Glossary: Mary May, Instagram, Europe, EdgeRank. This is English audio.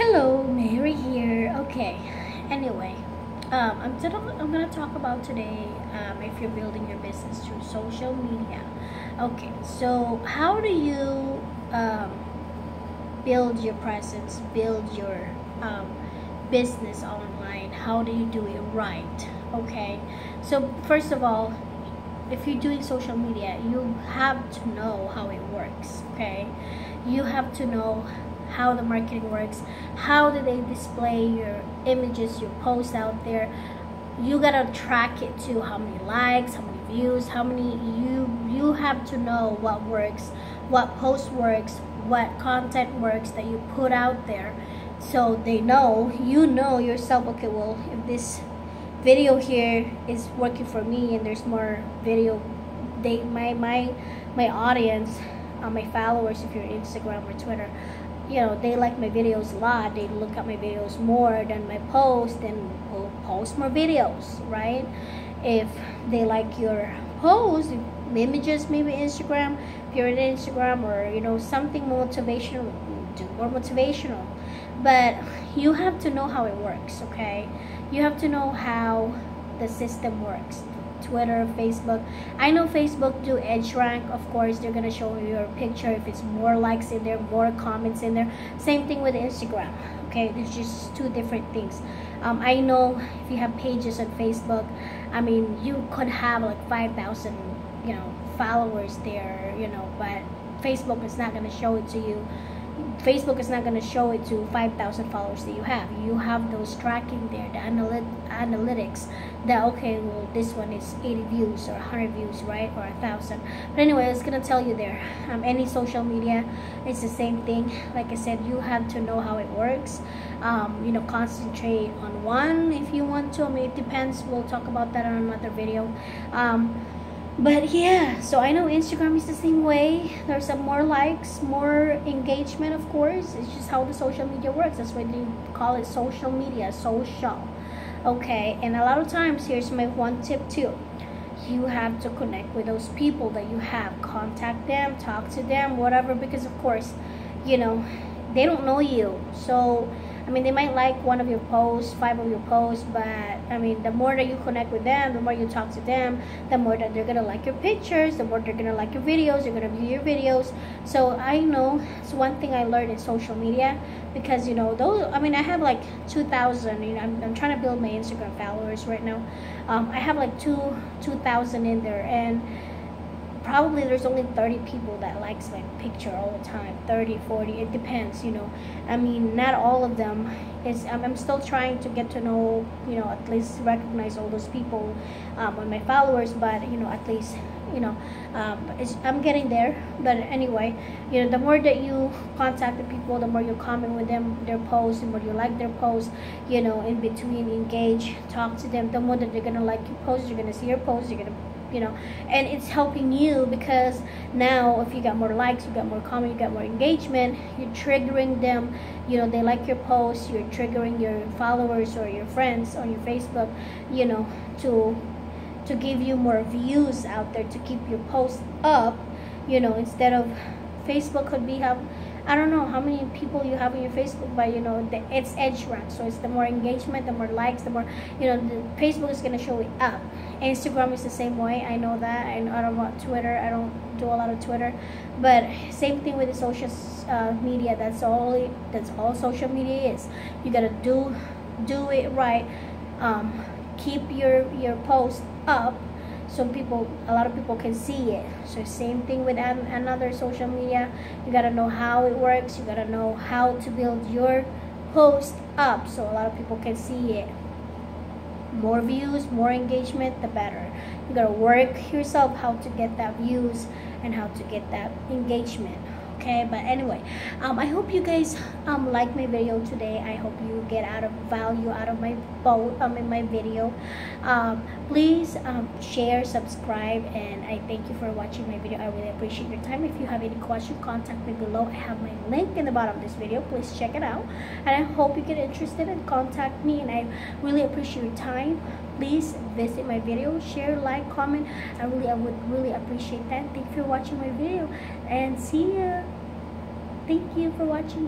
Hello, Mary here. Okay, anyway, I'm gonna talk about today if you're building your business through social media. Okay, so how do you build your presence, build your business online? How do you do it right? Okay, so first of all, if you're doing social media, you have to know how it works. Okay, you have to know how the marketing works, how do they display your images, your posts out there. You gotta track it to how many likes, how many views, how many. You have to know what works, what post works, what content works that you put out there, so they know, you know yourself, okay, well, if this video here is working for me and there's more video, they my audience, my followers, if you're Instagram or Twitter, you know, they like my videos a lot, they look at my videos more than my post, then we'll post more videos, right? If they like your post, images, maybe Instagram, if you're in Instagram, or you know, something motivational, do more motivational. But you have to know how it works, okay? You have to know how the system works. Twitter, Facebook. I know Facebook do EdgeRank. Of course, they're gonna show you your picture if it's more likes in there, more comments in there. Same thing with Instagram. Okay, it's just two different things. I know if you have pages on Facebook, I mean, you could have like 5,000, you know, followers there, you know, but Facebook is not gonna show it to you. Facebook is not going to show it to 5,000 followers that you have. You have those tracking there, the analytics that, okay, well, this one is 80 views or 100 views, right, or 1,000. But anyway, it's going to tell you there. Any social media, it's the same thing. Like I said, you have to know how it works. You know, concentrate on one if you want to. I mean, it depends. We'll talk about that on another video. But yeah, so I know Instagram is the same way. There's some more likes, more engagement, of course. It's just how the social media works. That's why they call it social media, social. Okay, and a lot of times, here's my one tip too. You have to connect with those people that you have. Contact them, talk to them, whatever, because of course, you know, they don't know you. So, I mean, they might like one of your posts, 5 of your posts, but I mean, the more that you connect with them, the more you talk to them, the more that they're gonna like your pictures, the more they're gonna like your videos, they're gonna view your videos. So I know it's one thing I learned in social media, because you know, those, I mean, I have like 2,000, you know, I'm trying to build my Instagram followers right now. I have like 2,000 in there, and probably there's only 30 people that likes my picture all the time, 30, 40, it depends, you know. I mean, not all of them. It's, I'm still trying to get to know, you know, at least recognize all those people on my followers, but, you know, at least, you know, I'm getting there. But anyway, you know, the more that you contact the people, the more you comment with them, their posts, the more you like their posts, you know, in between, engage, talk to them, the more that they're going to like your posts, you're going to see your posts, you're going to, you know, and it's helping you, because now if you got more likes, you got more comment, you got more engagement, you're triggering them, you know, they like your posts, you're triggering your followers or your friends on your Facebook, you know, to give you more views out there, to keep your posts up, you know, instead of Facebook could be have, I don't know how many people you have on your Facebook, but you know, it's EdgeRank, so it's the more engagement, the more likes, the more, you know, the Facebook is gonna show it up. Instagram is the same way, I know that, and I don't want Twitter, I don't do a lot of Twitter, but same thing with the social media. That's all social media is. You gotta do it right. Keep your post up, so people, a lot of people can see it. So same thing with another social media. You gotta know how it works. You gotta know how to build your post up so a lot of people can see it. More views, more engagement, the better. You gotta work yourself how to get that views and how to get that engagement. Okay, but anyway, I hope you guys like my video today. I hope you get out of value out of my in my video. Please share, subscribe, and I thank you for watching my video. I really appreciate your time. If you have any question, contact me below. I have my link in the bottom of this video. Please check it out, and I hope you get interested and contact me, and I really appreciate your time. Please visit my video, share, like, comment. I would really appreciate that. Thank you for watching my video, and see ya. Thank you for watching.